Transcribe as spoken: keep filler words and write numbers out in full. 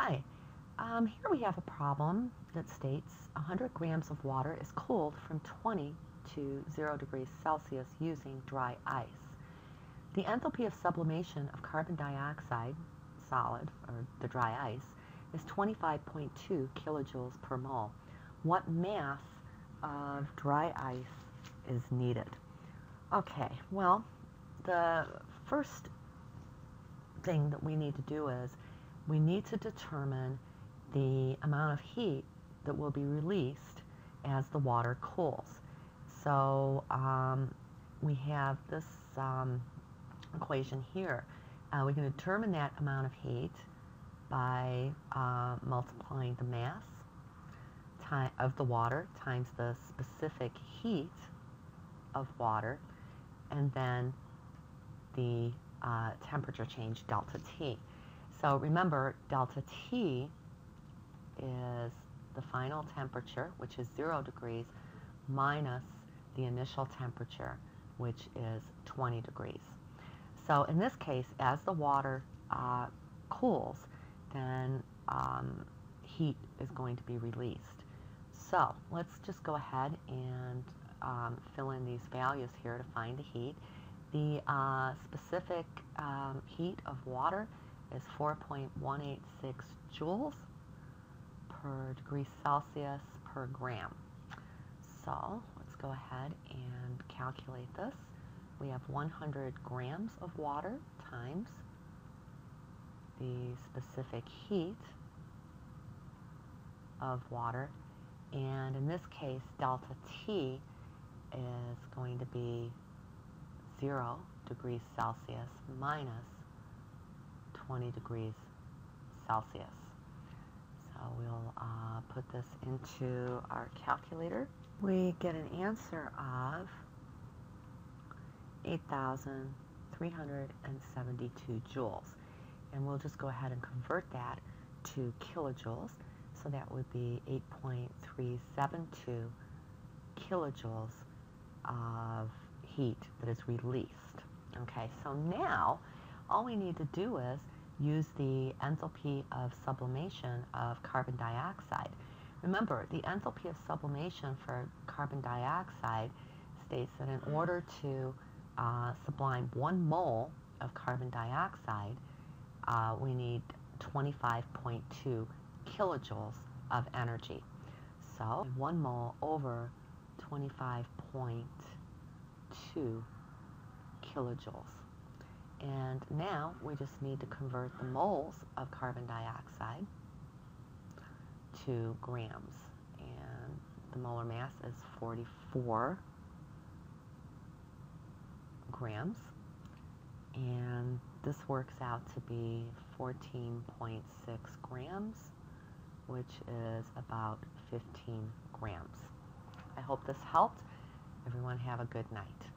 Hi, um, here we have a problem that states one hundred grams of water is cooled from twenty to zero degrees Celsius using dry ice. The enthalpy of sublimation of carbon dioxide, solid, or the dry ice, is twenty-five point two kilojoules per mole. What mass of dry ice is needed? Okay, well, the first thing that we need to do is we need to determine the amount of heat that will be released as the water cools. So um, we have this um, equation here. Uh, we can determine that amount of heat by uh, multiplying the mass of the water times the specific heat of water, and then the uh, temperature change, delta T. So remember, delta T is the final temperature, which is zero degrees, minus the initial temperature, which is twenty degrees. So in this case, as the water uh, cools, then um, heat is going to be released. So let's just go ahead and um, fill in these values here to find the heat. The uh, specific um, heat of water is four point one eight six joules per degree Celsius per gram. So let's go ahead and calculate this. We have one hundred grams of water times the specific heat of water, and in this case delta T is going to be zero degrees Celsius minus twenty degrees Celsius. So we'll uh, put this into our calculator. We get an answer of eight thousand three hundred seventy-two joules, and we'll just go ahead and convert that to kilojoules, so that would be eight point three seven two kilojoules of heat that is released. Okay, so now all we need to do is use the enthalpy of sublimation of carbon dioxide. Remember, the enthalpy of sublimation for carbon dioxide states that in order to uh, sublime one mole of carbon dioxide, uh, we need twenty-five point two kilojoules of energy. So one mole over twenty-five point two kilojoules. And now we just need to convert the moles of carbon dioxide to grams. And the molar mass is forty-four grams. And this works out to be fourteen point six grams, which is about fifteen grams. I hope this helped. Everyone have a good night.